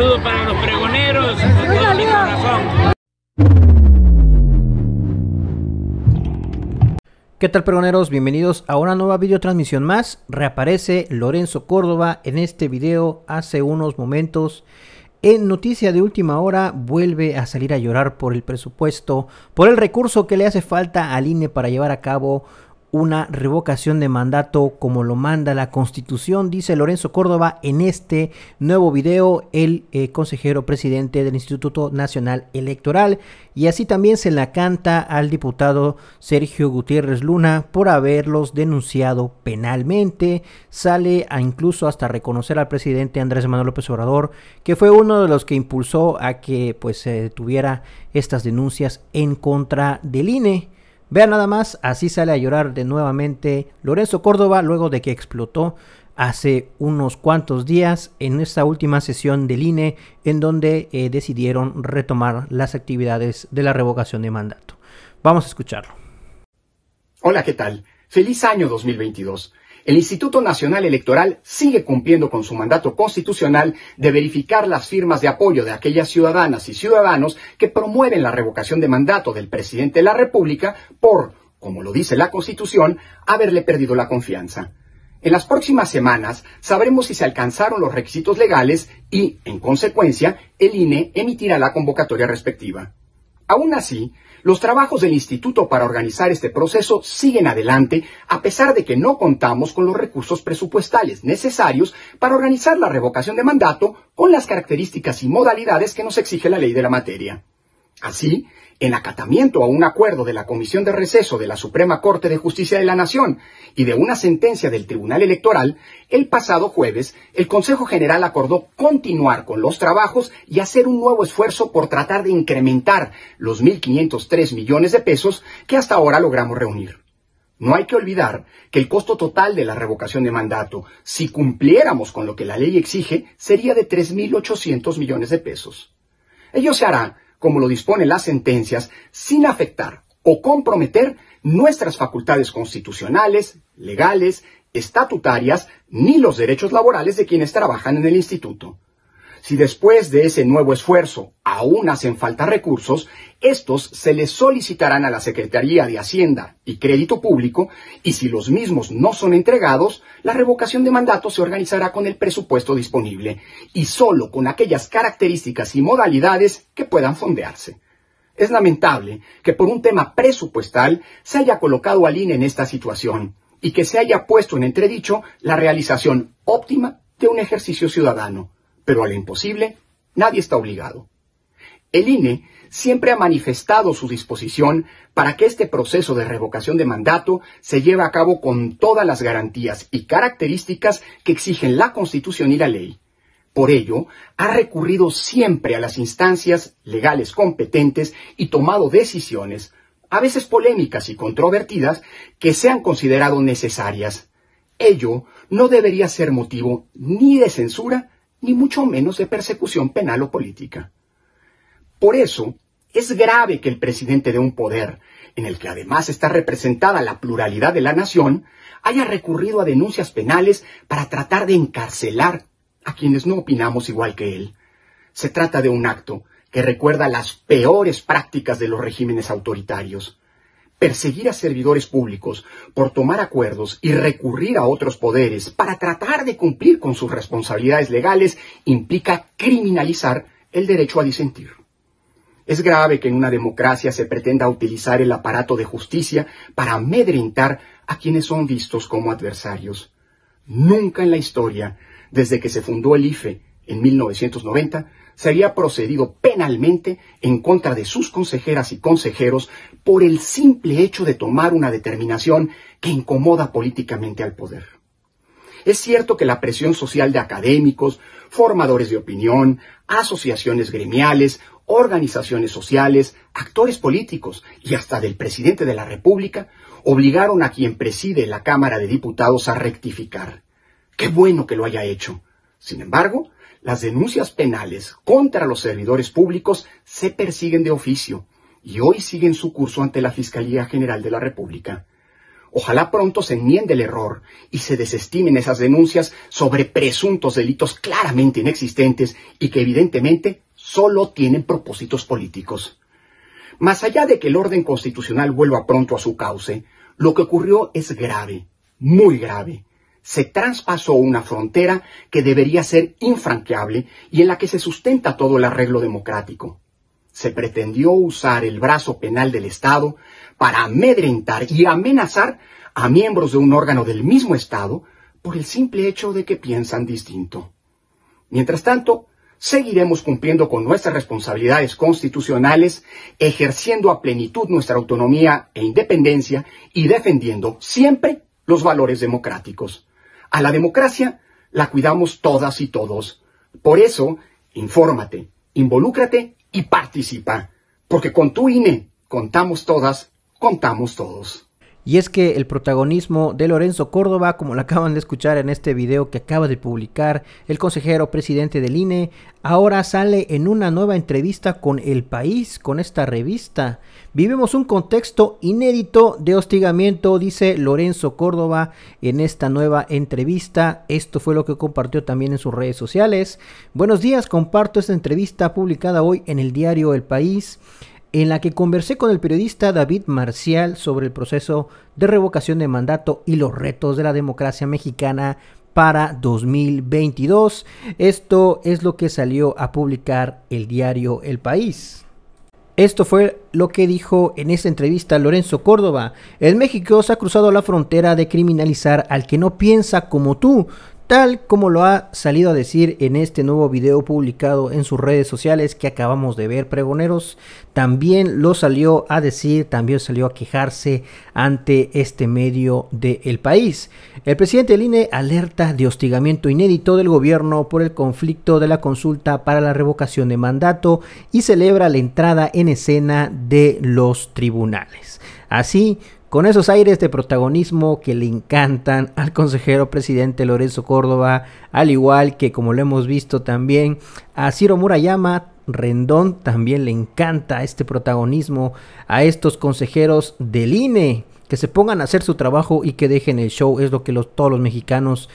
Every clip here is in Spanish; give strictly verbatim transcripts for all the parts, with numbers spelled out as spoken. saludo para los pregoneros con todo mi corazón. ¿Qué tal, pregoneros? Bienvenidos a una nueva videotransmisión más. Reaparece Lorenzo Córdoba en este video hace unos momentos. En noticia de última hora, vuelve a salir a llorar por el presupuesto, por el recurso que le hace falta al I N E para llevar a cabo una revocación de mandato como lo manda la Constitución, dice Lorenzo Córdoba en este nuevo video, el eh, consejero presidente del Instituto Nacional Electoral. Y así también se la canta al diputado Sergio Gutiérrez Luna por haberlos denunciado penalmente. Sale a incluso hasta reconocer al presidente Andrés Manuel López Obrador, que fue uno de los que impulsó a que pues se detuviera estas denuncias en contra del I N E. Vean nada más, así sale a llorar de nuevamente Lorenzo Córdoba luego de que explotó hace unos cuantos días en esta última sesión del I N E, en donde eh, decidieron retomar las actividades de la revocación de mandato. Vamos a escucharlo. Hola, ¿qué tal? Feliz año dos mil veintidós. El Instituto Nacional Electoral sigue cumpliendo con su mandato constitucional de verificar las firmas de apoyo de aquellas ciudadanas y ciudadanos que promueven la revocación de mandato del presidente de la República por, como lo dice la Constitución, haberle perdido la confianza. En las próximas semanas sabremos si se alcanzaron los requisitos legales y, en consecuencia, el I N E emitirá la convocatoria respectiva. Aún así, los trabajos del Instituto para organizar este proceso siguen adelante, a pesar de que no contamos con los recursos presupuestales necesarios para organizar la revocación de mandato con las características y modalidades que nos exige la ley de la materia. Así, en acatamiento a un acuerdo de la Comisión de Receso de la Suprema Corte de Justicia de la Nación y de una sentencia del Tribunal Electoral, el pasado jueves el Consejo General acordó continuar con los trabajos y hacer un nuevo esfuerzo por tratar de incrementar los mil quinientos tres millones de pesos que hasta ahora logramos reunir. No hay que olvidar que el costo total de la revocación de mandato, si cumpliéramos con lo que la ley exige, sería de tres mil ochocientos millones de pesos. Ello se hará, como lo disponen las sentencias, sin afectar o comprometer nuestras facultades constitucionales, legales, estatutarias, ni los derechos laborales de quienes trabajan en el instituto. Si después de ese nuevo esfuerzo aún hacen falta recursos, estos se les solicitarán a la Secretaría de Hacienda y Crédito Público, y si los mismos no son entregados, la revocación de mandato se organizará con el presupuesto disponible y solo con aquellas características y modalidades que puedan fondearse. Es lamentable que por un tema presupuestal se haya colocado al I N E en esta situación y que se haya puesto en entredicho la realización óptima de un ejercicio ciudadano. Pero a lo imposible, nadie está obligado. El I N E siempre ha manifestado su disposición para que este proceso de revocación de mandato se lleve a cabo con todas las garantías y características que exigen la Constitución y la ley. Por ello, ha recurrido siempre a las instancias legales competentes y tomado decisiones, a veces polémicas y controvertidas, que se han considerado necesarias. Ello no debería ser motivo ni de censura, ni mucho menos de persecución penal o política. Por eso, es grave que el presidente de un poder, en el que además está representada la pluralidad de la nación, haya recurrido a denuncias penales para tratar de encarcelar a quienes no opinamos igual que él. Se trata de un acto que recuerda las peores prácticas de los regímenes autoritarios. Perseguir a servidores públicos por tomar acuerdos y recurrir a otros poderes para tratar de cumplir con sus responsabilidades legales implica criminalizar el derecho a disentir. Es grave que en una democracia se pretenda utilizar el aparato de justicia para amedrentar a quienes son vistos como adversarios. Nunca en la historia, desde que se fundó el I F E en mil novecientos noventa, se había procedido penalmente en contra de sus consejeras y consejeros por el simple hecho de tomar una determinación que incomoda políticamente al poder. Es cierto que la presión social de académicos, formadores de opinión, asociaciones gremiales, organizaciones sociales, actores políticos y hasta del presidente de la República obligaron a quien preside la Cámara de Diputados a rectificar. ¡Qué bueno que lo haya hecho! Sin embargo, las denuncias penales contra los servidores públicos se persiguen de oficio y hoy siguen su curso ante la Fiscalía General de la República. Ojalá pronto se enmiende el error y se desestimen esas denuncias sobre presuntos delitos claramente inexistentes y que evidentemente solo tienen propósitos políticos. Más allá de que el orden constitucional vuelva pronto a su cauce, lo que ocurrió es grave, muy grave. Se traspasó una frontera que debería ser infranqueable y en la que se sustenta todo el arreglo democrático. Se pretendió usar el brazo penal del Estado para amedrentar y amenazar a miembros de un órgano del mismo Estado por el simple hecho de que piensan distinto. Mientras tanto, seguiremos cumpliendo con nuestras responsabilidades constitucionales, ejerciendo a plenitud nuestra autonomía e independencia y defendiendo siempre los valores democráticos. A la democracia la cuidamos todas y todos. Por eso, infórmate, involúcrate y participa, porque con tu I N E contamos todas, contamos todos. Y es que el protagonismo de Lorenzo Córdoba, como lo acaban de escuchar en este video que acaba de publicar el consejero presidente del I N E, ahora sale en una nueva entrevista con El País, con esta revista. Vivimos un contexto inédito de hostigamiento, dice Lorenzo Córdoba en esta nueva entrevista. Esto fue lo que compartió también en sus redes sociales. Buenos días, comparto esta entrevista publicada hoy en el diario El País, en la que conversé con el periodista David Marcial sobre el proceso de revocación de mandato y los retos de la democracia mexicana para dos mil veintidós. Esto es lo que salió a publicar el diario El País. Esto fue lo que dijo en esta entrevista Lorenzo Córdoba. En México se ha cruzado la frontera de criminalizar al que no piensa como tú, tal como lo ha salido a decir en este nuevo video publicado en sus redes sociales que acabamos de ver, pregoneros. También lo salió a decir, también salió a quejarse ante este medio de El País. El presidente del I N E alerta de hostigamiento inédito del gobierno por el conflicto de la consulta para la revocación de mandato y celebra la entrada en escena de los tribunales. Así, con esos aires de protagonismo que le encantan al consejero presidente Lorenzo Córdoba, al igual que, como lo hemos visto también, a Ciro Murayama Rendón, también le encanta este protagonismo a estos consejeros del I N E, que se pongan a hacer su trabajo y que dejen el show. Es lo que los, todos los mexicanos,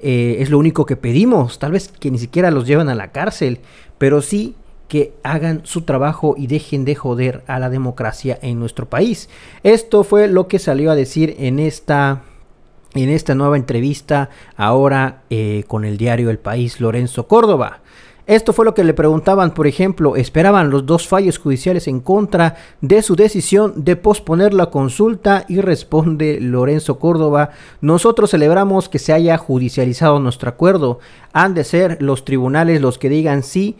eh, es lo único que pedimos, tal vez que ni siquiera los lleven a la cárcel, pero sí que hagan su trabajo y dejen de joder a la democracia en nuestro país. Esto fue lo que salió a decir en esta, en esta nueva entrevista ahora eh, con el diario El País, Lorenzo Córdoba. Esto fue lo que le preguntaban, por ejemplo, esperaban los dos fallos judiciales en contra de su decisión de posponer la consulta y responde Lorenzo Córdoba, nosotros celebramos que se haya judicializado nuestro acuerdo, han de ser los tribunales los que digan sí.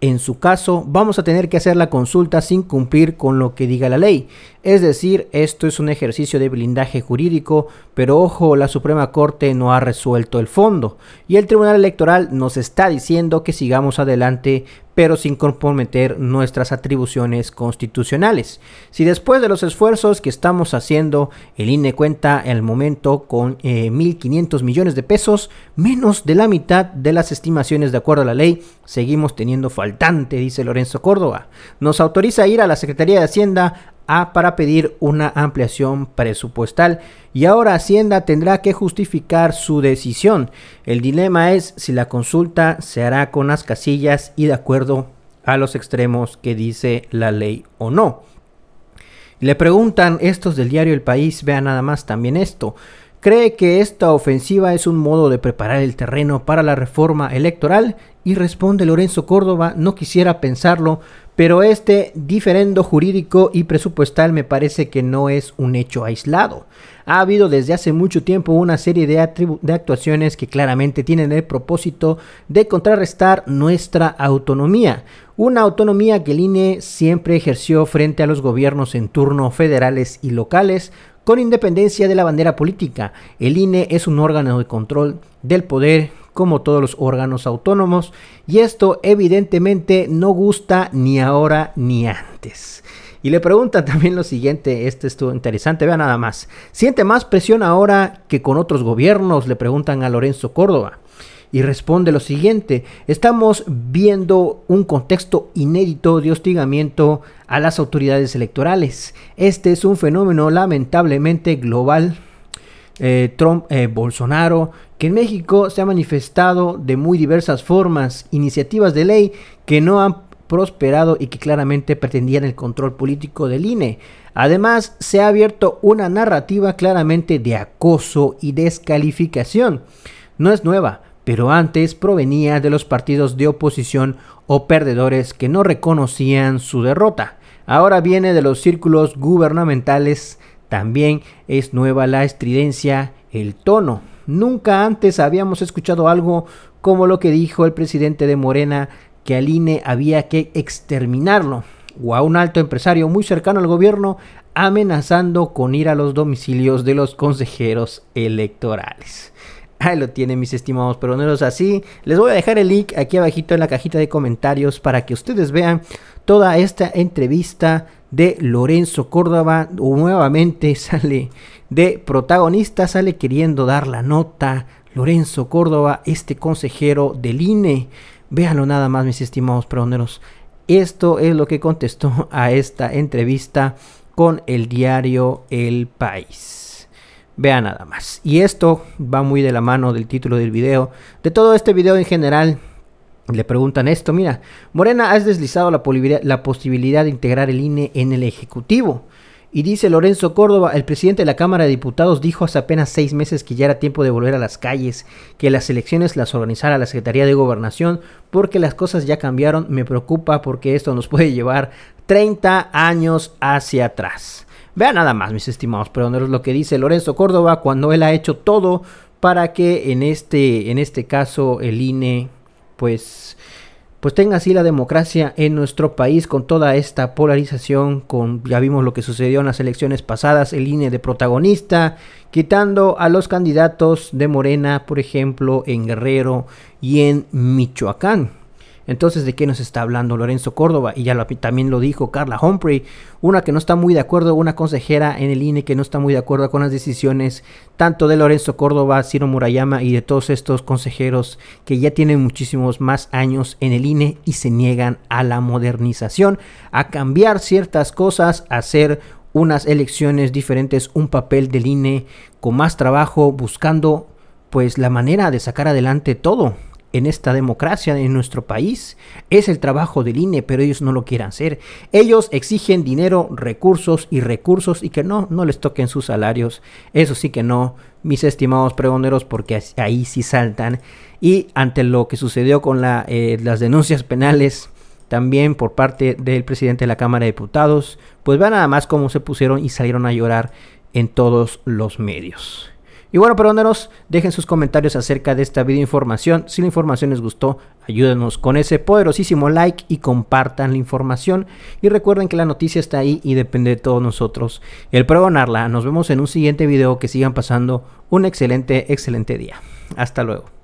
En su caso, vamos a tener que hacer la consulta sin cumplir con lo que diga la ley. Es decir, esto es un ejercicio de blindaje jurídico, pero ojo, la Suprema Corte no ha resuelto el fondo. Y el Tribunal Electoral nos está diciendo que sigamos adelante, pero sin comprometer nuestras atribuciones constitucionales. Si después de los esfuerzos que estamos haciendo, el I N E cuenta al momento con eh, mil quinientos millones de pesos, menos de la mitad de las estimaciones de acuerdo a la ley, seguimos teniendo faltante, dice Lorenzo Córdoba. Nos autoriza a ir a la Secretaría de Hacienda A para pedir una ampliación presupuestal y ahora Hacienda tendrá que justificar su decisión. El dilema es si la consulta se hará con las casillas y de acuerdo a los extremos que dice la ley o no. Le preguntan estos del diario El País, vean nada más también esto. ¿Cree que esta ofensiva es un modo de preparar el terreno para la reforma electoral? Y responde Lorenzo Córdoba, no quisiera pensarlo, pero este diferendo jurídico y presupuestal me parece que no es un hecho aislado. Ha habido desde hace mucho tiempo una serie de, de actuaciones que claramente tienen el propósito de contrarrestar nuestra autonomía. Una autonomía que el I N E siempre ejerció frente a los gobiernos en turno federales y locales, con independencia de la bandera política. El I N E es un órgano de control del poder, como todos los órganos autónomos, y esto evidentemente no gusta ni ahora ni antes. Y le pregunta también lo siguiente, este estuvo interesante, vean nada más. ¿Siente más presión ahora que con otros gobiernos? Le preguntan a Lorenzo Córdoba. Y responde lo siguiente, estamos viendo un contexto inédito de hostigamiento a las autoridades electorales. Este es un fenómeno lamentablemente global eh, Trump, eh, Bolsonaro, que en México se ha manifestado de muy diversas formas, iniciativas de ley que no han prosperado y que claramente pretendían el control político del I N E. Además, se ha abierto una narrativa claramente de acoso y descalificación. No es nueva, pero antes provenía de los partidos de oposición o perdedores que no reconocían su derrota. Ahora viene de los círculos gubernamentales. También es nueva la estridencia, el tono. Nunca antes habíamos escuchado algo como lo que dijo el presidente de Morena, que al I N E había que exterminarlo, o a un alto empresario muy cercano al gobierno amenazando con ir a los domicilios de los consejeros electorales. Ahí lo tienen, mis estimados peroneros. Así, les voy a dejar el link aquí abajito en la cajita de comentarios para que ustedes vean toda esta entrevista de Lorenzo Córdoba. Nuevamente sale de protagonista, sale queriendo dar la nota Lorenzo Córdoba, este consejero del I N E. Véanlo nada más, mis estimados peroneros. Esto es lo que contestó a esta entrevista con el diario El País. Vean nada más. Y esto va muy de la mano del título del video, de todo este video en general. Le preguntan esto, mira, Morena, has deslizado la, la posibilidad de integrar el I N E en el Ejecutivo. Y dice Lorenzo Córdoba, el presidente de la Cámara de Diputados dijo hace apenas seis meses que ya era tiempo de volver a las calles, que las elecciones las organizara la Secretaría de Gobernación, porque las cosas ya cambiaron. Me preocupa porque esto nos puede llevar treinta años hacia atrás. Vean nada más, mis estimados peroneros, lo que dice Lorenzo Córdoba cuando él ha hecho todo para que en este, en este caso el I N E pues... pues tenga así la democracia en nuestro país, con toda esta polarización, con, ya vimos lo que sucedió en las elecciones pasadas, el I N E de protagonista, quitando a los candidatos de Morena, por ejemplo, en Guerrero y en Michoacán. Entonces, ¿de qué nos está hablando Lorenzo Córdoba? Y ya lo, también lo dijo Carla Humphrey, una que no está muy de acuerdo, una consejera en el I N E que no está muy de acuerdo con las decisiones tanto de Lorenzo Córdoba, Ciro Murayama y de todos estos consejeros que ya tienen muchísimos más años en el I N E y se niegan a la modernización, a cambiar ciertas cosas, a hacer unas elecciones diferentes, un papel del I N E con más trabajo, buscando pues la manera de sacar adelante todo en esta democracia, en nuestro país. Es el trabajo del I N E, pero ellos no lo quieren hacer. Ellos exigen dinero, recursos y recursos, y que no, no les toquen sus salarios. Eso sí que no, mis estimados pregoneros, porque ahí sí saltan. Y ante lo que sucedió con la, eh, las denuncias penales, también por parte del presidente de la Cámara de Diputados, pues vean nada más cómo se pusieron y salieron a llorar en todos los medios. Y bueno, peroneros, dejen sus comentarios acerca de esta videoinformación. Si la información les gustó, ayúdenos con ese poderosísimo like y compartan la información. Y recuerden que la noticia está ahí y depende de todos nosotros el pregonarla. Nos vemos en un siguiente video. Que sigan pasando un excelente, excelente día. Hasta luego.